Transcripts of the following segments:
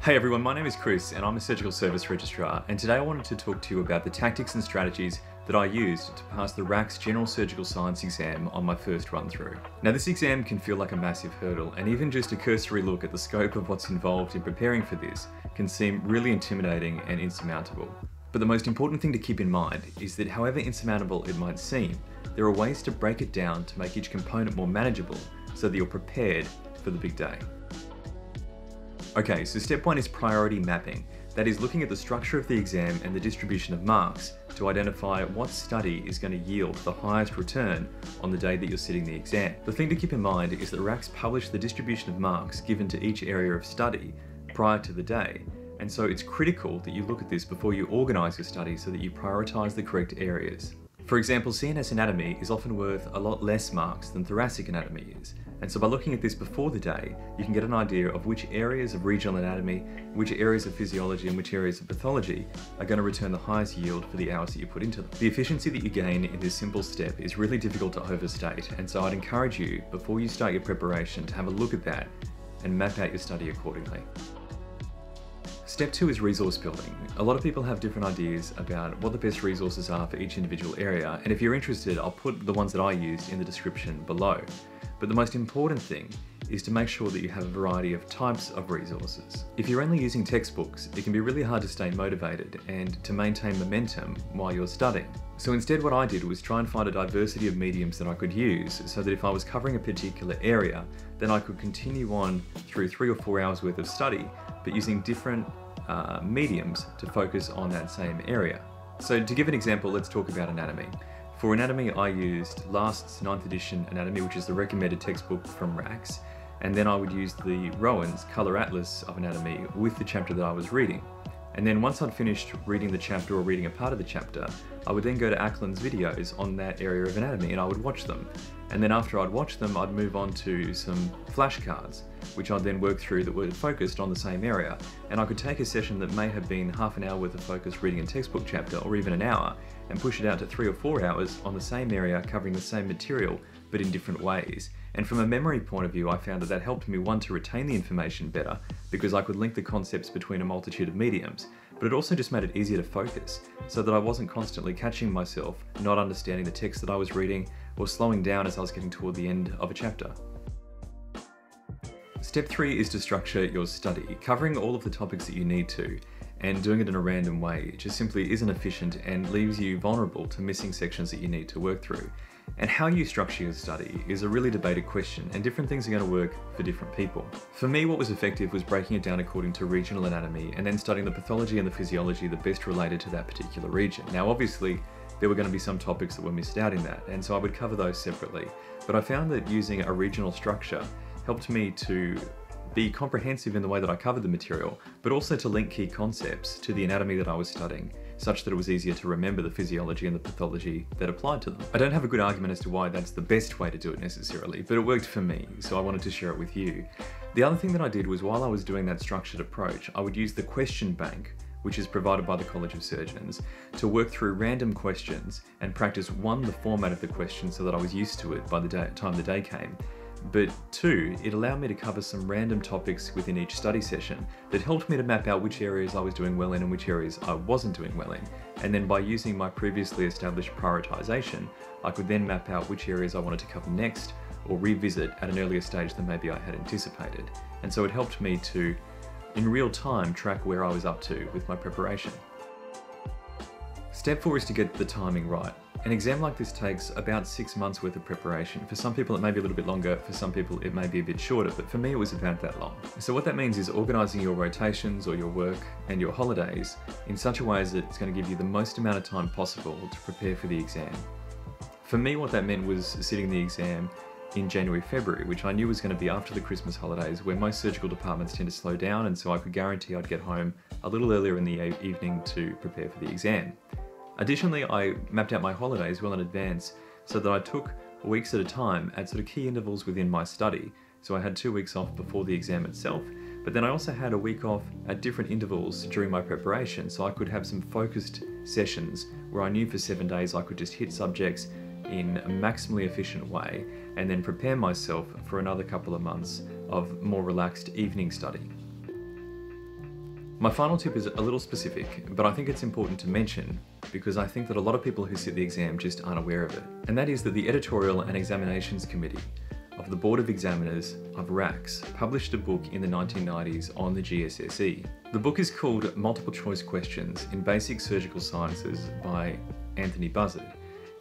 Hey everyone, my name is Chris and I'm a Surgical Service Registrar, and today I wanted to talk to you about the tactics and strategies that I used to pass the RACS General Surgical Science exam on my first run through. Now this exam can feel like a massive hurdle, and even just a cursory look at the scope of what's involved in preparing for this can seem really intimidating and insurmountable. But the most important thing to keep in mind is that however insurmountable it might seem, there are ways to break it down to make each component more manageable so that you're prepared for the big day. Okay, so step one is priority mapping. That is looking at the structure of the exam and the distribution of marks to identify what study is going to yield the highest return on the day that you're sitting the exam. The thing to keep in mind is that RACS published the distribution of marks given to each area of study prior to the day, and so it's critical that you look at this before you organise your study so that you prioritise the correct areas. For example, CNS anatomy is often worth a lot less marks than thoracic anatomy is, and so by looking at this before the day, you can get an idea of which areas of regional anatomy, which areas of physiology and which areas of pathology are going to return the highest yield for the hours that you put into them. The efficiency that you gain in this simple step is really difficult to overstate, and so I'd encourage you, before you start your preparation, to have a look at that and map out your study accordingly. Step two is resource building. A lot of people have different ideas about what the best resources are for each individual area, and if you're interested, I'll put the ones that I used in the description below. But the most important thing is to make sure that you have a variety of types of resources. If you're only using textbooks, it can be really hard to stay motivated and to maintain momentum while you're studying. So instead what I did was try and find a diversity of mediums that I could use, so that if I was covering a particular area, then I could continue on through 3 or 4 hours worth of study, but using different mediums to focus on that same area. So to give an example, let's talk about anatomy. For anatomy, I used Last's 9th edition anatomy, which is the recommended textbook from RACS, and then I would use the Rowan's Colour Atlas of Anatomy with the chapter that I was reading. And then once I'd finished reading the chapter or reading a part of the chapter, I would then go to Acland's videos on that area of anatomy and I would watch them. And then after I'd watched them, I'd move on to some flashcards, which I'd then work through that were focused on the same area. And I could take a session that may have been half an hour worth of focus reading a textbook chapter, or even an hour, and push it out to 3 or 4 hours on the same area, covering the same material, but in different ways. And from a memory point of view, I found that helped me, one, to retain the information better, because I could link the concepts between a multitude of mediums, but it also just made it easier to focus, so that I wasn't constantly catching myself not understanding the text that I was reading, or slowing down as I was getting toward the end of a chapter. Step three is to structure your study, covering all of the topics that you need to, and doing it in a random way just simply isn't efficient and leaves you vulnerable to missing sections that you need to work through. And how you structure your study is a really debated question, and different things are going to work for different people. For me, what was effective was breaking it down according to regional anatomy and then studying the pathology and the physiology that best related to that particular region. Now obviously, there were going to be some topics that were missed out in that, and so I would cover those separately. But I found that using a regional structure helped me to be comprehensive in the way that I covered the material, but also to link key concepts to the anatomy that I was studying, such that it was easier to remember the physiology and the pathology that applied to them. I don't have a good argument as to why that's the best way to do it necessarily, but it worked for me, so I wanted to share it with you. The other thing that I did was, while I was doing that structured approach, I would use the question bank, which is provided by the College of Surgeons, to work through random questions and practice, one, the format of the question so that I was used to it by the time the day came, but two, it allowed me to cover some random topics within each study session that helped me to map out which areas I was doing well in and which areas I wasn't doing well in. And then by using my previously established prioritization, I could then map out which areas I wanted to cover next or revisit at an earlier stage than maybe I had anticipated. And so it helped me to, in real time, track where I was up to with my preparation. Step four is to get the timing right. An exam like this takes about 6 months worth of preparation. For some people it may be a little bit longer, for some people it may be a bit shorter, but for me it was about that long. So what that means is organising your rotations or your work and your holidays in such a way as it's going to give you the most amount of time possible to prepare for the exam. For me what that meant was sitting the exam in January, February, which I knew was going to be after the Christmas holidays, where most surgical departments tend to slow down, and so I could guarantee I'd get home a little earlier in the evening to prepare for the exam. Additionally, I mapped out my holidays well in advance so that I took weeks at a time at sort of key intervals within my study. So I had 2 weeks off before the exam itself, but then I also had a week off at different intervals during my preparation, so I could have some focused sessions where I knew for 7 days I could just hit subjects in a maximally efficient way and then prepare myself for another couple of months of more relaxed evening study. My final tip is a little specific, but I think it's important to mention because I think that a lot of people who sit the exam just aren't aware of it. And that is that the Editorial and Examinations Committee of the Board of Examiners of RACS published a book in the 1990s on the GSSE. The book is called Multiple Choice Questions in Basic Surgical Sciences by Anthony Buzzard,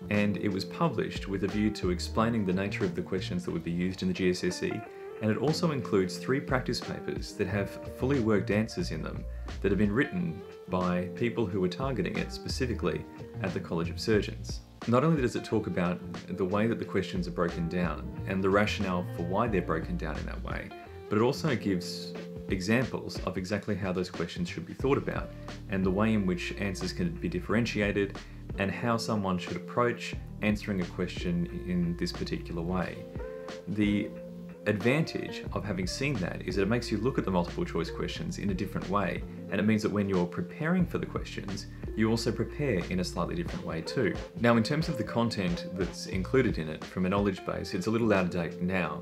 and it was published with a view to explaining the nature of the questions that would be used in the GSSE, and it also includes 3 practice papers that have fully worked answers in them that have been written by people who were targeting it specifically at the College of Surgeons. Not only does it talk about the way that the questions are broken down and the rationale for why they're broken down in that way, but it also gives examples of exactly how those questions should be thought about and the way in which answers can be differentiated and how someone should approach answering a question in this particular way. The advantage of having seen that is that it makes you look at the multiple choice questions in a different way, and it means that when you're preparing for the questions, you also prepare in a slightly different way too. Now, in terms of the content that's included in it from a knowledge base, it's a little out of date now,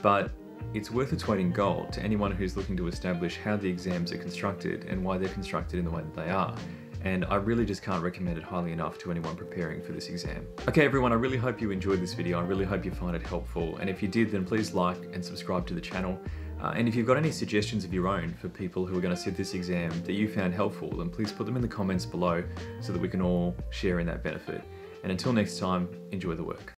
but it's worth its weight in gold to anyone who's looking to establish how the exams are constructed and why they're constructed in the way that they are. And I really just can't recommend it highly enough to anyone preparing for this exam. Okay everyone, I really hope you enjoyed this video. I really hope you find it helpful. And if you did, then please like and subscribe to the channel. And if you've got any suggestions of your own for people who are going to sit this exam that you found helpful, then please put them in the comments below so that we can all share in that benefit. And until next time, enjoy the work.